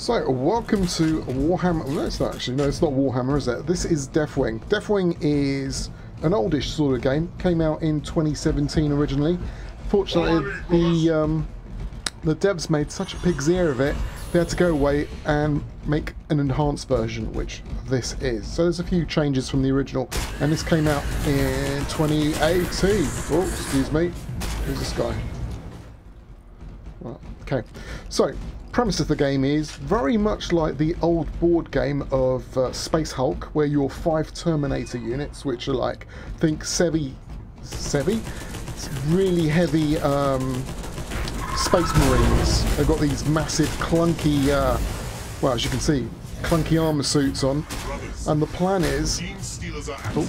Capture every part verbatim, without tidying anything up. So, welcome to Warhammer. No, it's not actually. No, it's not Warhammer, is it? This is Deathwing. Deathwing is an oldish sort of game. Came out in twenty seventeen originally. Fortunately, the um, the devs made such a pig's ear of it, they had to go away and make an enhanced version, which this is. So there's a few changes from the original, and this came out in twenty eighteen. Oh, excuse me. Who's this guy? Well, okay. So, premise of the game is very much like the old board game of uh, Space Hulk, where your five Terminator units, which are like, think Sevi, Sevi? Really heavy um, Space Marines. They've got these massive clunky, uh, well, as you can see, clunky armor suits on. And the plan is... Oh,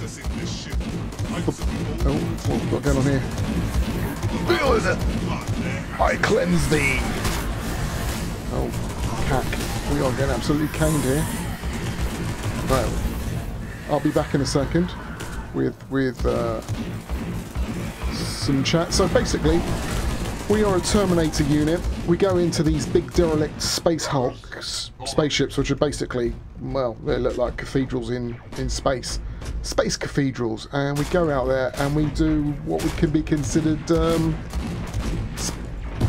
oh what's got going on here? Stealers! I cleanse thee! Oh, cack. We are getting absolutely caned here. Right. I'll be back in a second with with uh, some chat. So basically, we are a Terminator unit. We go into these big derelict Space Hulk spaceships, which are basically, well, they look like cathedrals in, in space. Space cathedrals. And we go out there and we do what would can be considered um,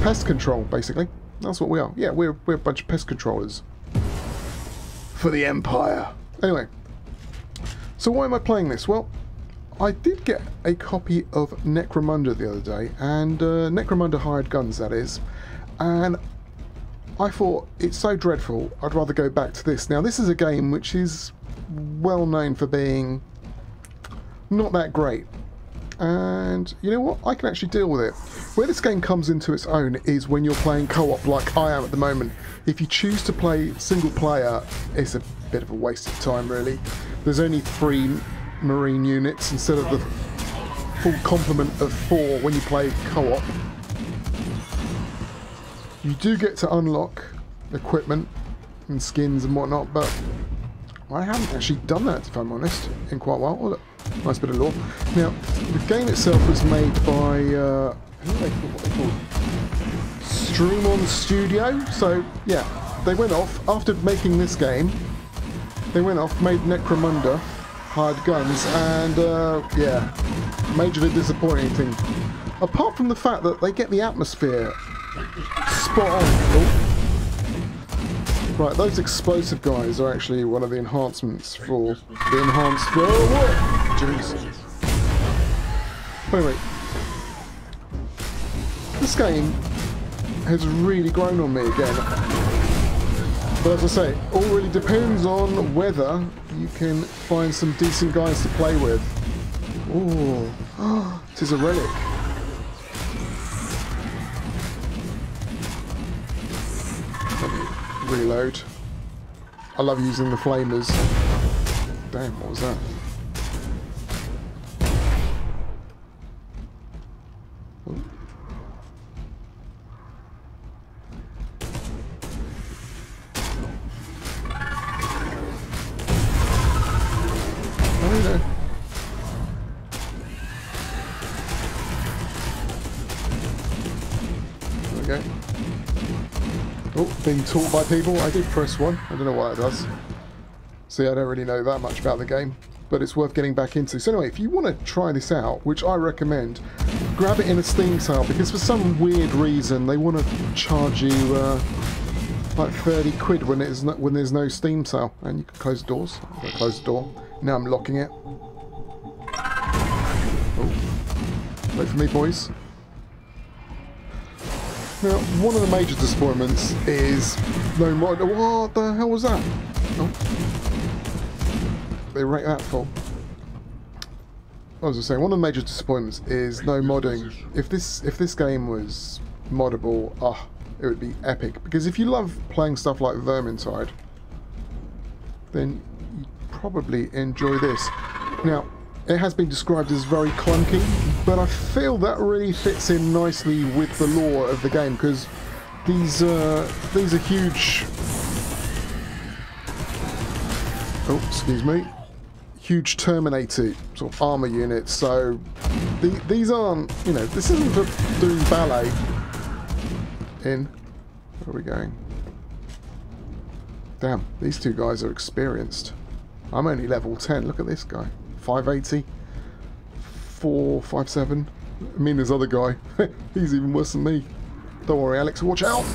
pest control, basically. That's what we are. Yeah, we're, we're a bunch of pest controllers. For the Empire. Anyway. So why am I playing this? Well, I did get a copy of Necromunda the other day. And uh, Necromunda Hired Guns, that is. And I thought, it's so dreadful, I'd rather go back to this. Now, this is a game which is well known for being not that great. And you know what? I can actually deal with it. Where this game comes into its own is when you're playing co-op, like I am at the moment. If you choose to play single player, it's a bit of a waste of time, really. There's only three marine units instead of the full complement of four when you play co-op. You do get to unlock equipment and skins and whatnot, but I haven't actually done that, if I'm honest, in quite a while. Oh, look. Nice bit of lore. Now, the game itself was made by uh, who are they, what are they called? Stream On Studio. So yeah, they went off after making this game. They went off, made Necromunda, Hired Guns, and uh, yeah, majorly disappointing thing. Apart from the fact that they get the atmosphere spot on. Oh. Right, those explosive guys are actually one of the enhancements for the enhanced... Oh, Jesus. Anyway, this game has really grown on me again. But as I say, it all really depends on whether you can find some decent guys to play with. Ooh, it is a relic. Reload. I love using the flamers. Damn, what was that? Ooh. Oh, no. Oh, being taught by people. I did press one. I don't know why it does. See, I don't really know that much about the game, but it's worth getting back into. So anyway, if you want to try this out, which I recommend, grab it in a Steam sale, because for some weird reason they want to charge you uh, like thirty quid when it's not, when there's no Steam sale. And you can close the doors. I'm going to close the door. Now I'm locking it. Oh. Wait for me, boys. Now, one of the major disappointments is no mod. What the hell was that? Oh. They rate that full. I was just saying, one of the major disappointments is no modding. If this if this game was moddable, ah, oh, it would be epic. Because if you love playing stuff like Vermintide, then you probably enjoy this. Now, it has been described as very clunky, but I feel that really fits in nicely with the lore of the game, because these uh, these are huge. Oh, excuse me, huge Terminator sort of armor units. So the, these aren't, you know, this isn't for doing ballet. In where are we going? Damn, these two guys are experienced. I'm only level ten. Look at this guy. five eighty. four five seven. I mean, this other guy. He's even worse than me. Don't worry, Alex. Watch out!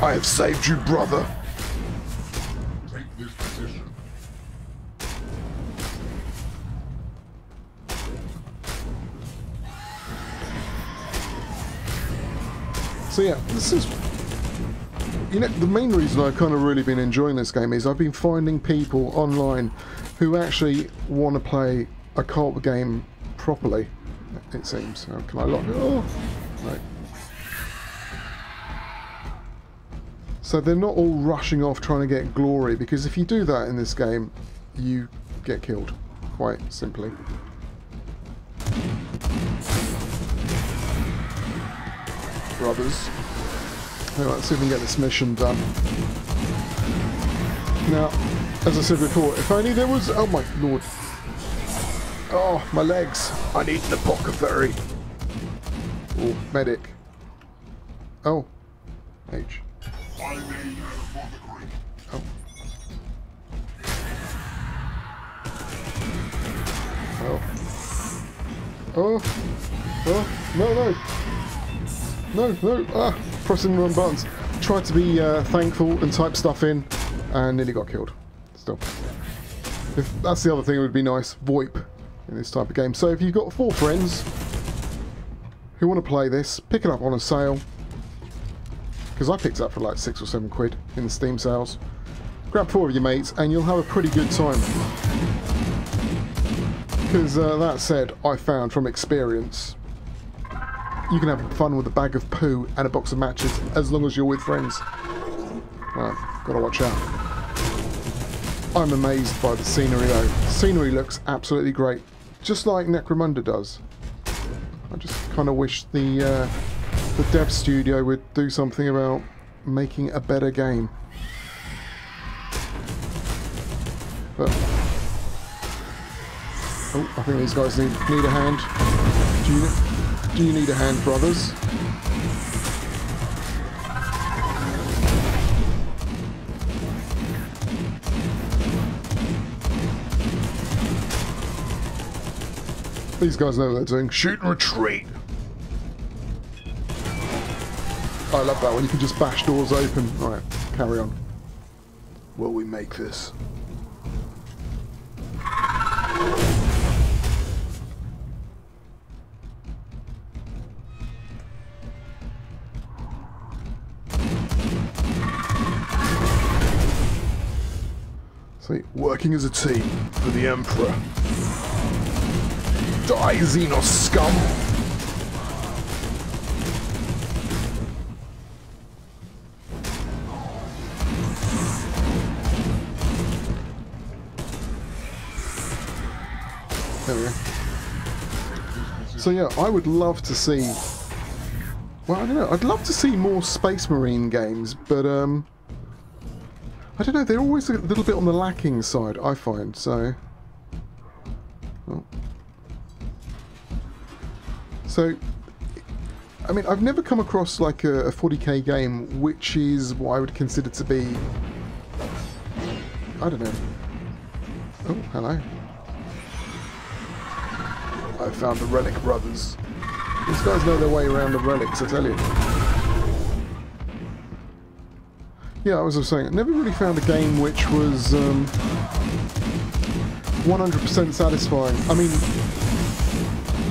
I have saved you, brother! Take this position. So yeah, this is... You know, the main reason I've kind of really been enjoying this game is I've been finding people online who actually want to play a co-op game properly, it seems. Oh, can I lock it? Oh, no. So they're not all rushing off trying to get glory, because if you do that in this game, you get killed, quite simply. Brothers. Anyway, let's see if we can get this mission done. Now, as I said before, if only there was... Oh my lord. Oh, my legs. I need the pocketberry. Oh, medic. Oh. H. Oh. Oh. Oh. Oh. No, no. No, no. Ah, pressing the wrong buttons. Tried to be uh, thankful and type stuff in and nearly got killed. Still. If that's the other thing, it would be nice. VoIP in this type of game. So if you've got four friends who want to play this, pick it up on a sale. Because I picked it up for like six or seven quid in the Steam sales. Grab four of your mates and you'll have a pretty good time. Because uh, that said, I found from experience, you can have fun with a bag of poo and a box of matches as long as you're with friends. Right, gotta watch out. I'm amazed by the scenery though. Scenery looks absolutely great, just like Necromunda does. I just kind of wish the... Uh, The dev studio would do something about making a better game. But oh, I think these guys need, need a hand. Do you, do you need a hand, brothers? These guys know what they're doing. Shoot and retreat! I love that one, you can just bash doors open. Alright, carry on. Will we make this? See, working as a team for the Emperor. Die, Xenos scum! So yeah, I would love to see, well, I don't know, I'd love to see more Space Marine games, but um, I don't know, they're always a little bit on the lacking side, I find, so. Oh. So, I mean, I've never come across like a, a forty K game, which is what I would consider to be, I don't know. Oh, hello. I found the relic, brothers. These guys know their way around the relics, I tell you. Yeah, I was just saying, I never really found a game which was um, one hundred percent satisfying. I mean,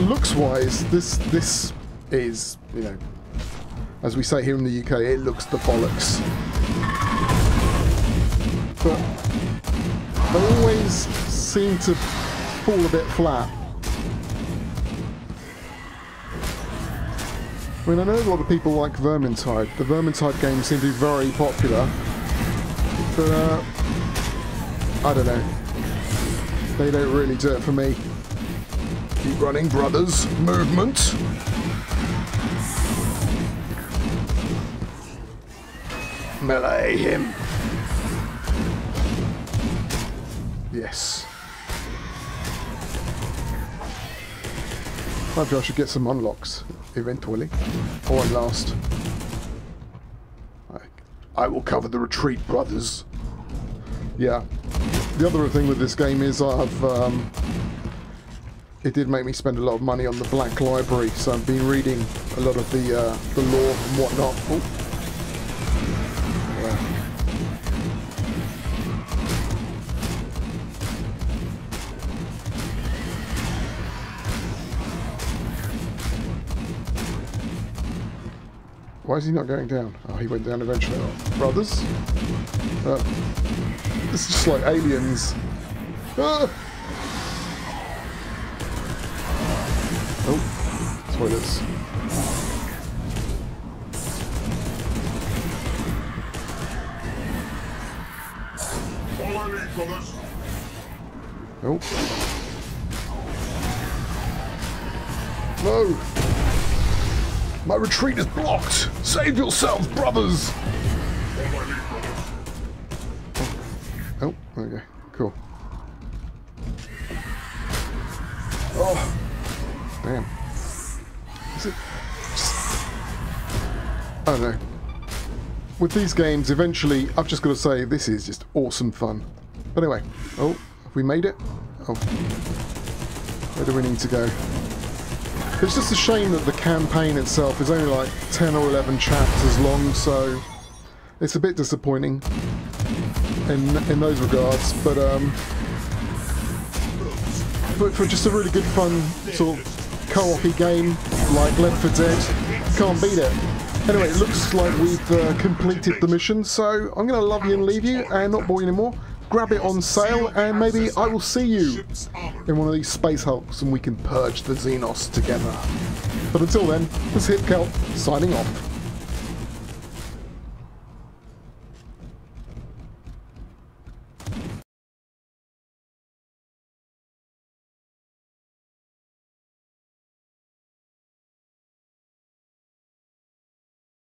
looks-wise, this this is, you know, as we say here in the U K, it looks the bollocks. But they always seem to fall a bit flat. I mean, I know a lot of people like Vermintide. The Vermintide games seem to be very popular. But, uh, I don't know. They don't really do it for me. Keep running, brothers. Movement. Melee him. Yes. Maybe I should get some unlocks eventually. Oh, I'm last. I will cover the retreat, brothers. Yeah. The other thing with this game is I've... Um, it did make me spend a lot of money on the Black Library, so I've been reading a lot of the, uh, the lore and whatnot. Ooh. Why is he not going down? Oh, he went down eventually. Brothers? Uh, this is just like aliens. Ah! Oh, that's what it is. Follow me, brothers. Oh. No! My retreat is blocked! Save yourselves, brothers! Oh, okay, cool. Oh, damn. Is it... I don't know. With these games, eventually, I've just got to say, this is just awesome fun. But anyway, oh, have we made it? Oh. Where do we need to go? It's just a shame that the campaign itself is only like ten or eleven chapters long, so it's a bit disappointing in, in those regards, but um, but for just a really good fun sort of co-op-y game like Left four Dead, can't beat it. Anyway, it looks like we've uh, completed the mission, so I'm going to love you and leave you and not bore you anymore. Grab it on sale, and maybe I will see you in one of these Space Hulks and we can purge the Xenos together. But until then, this is HippCelt, signing off.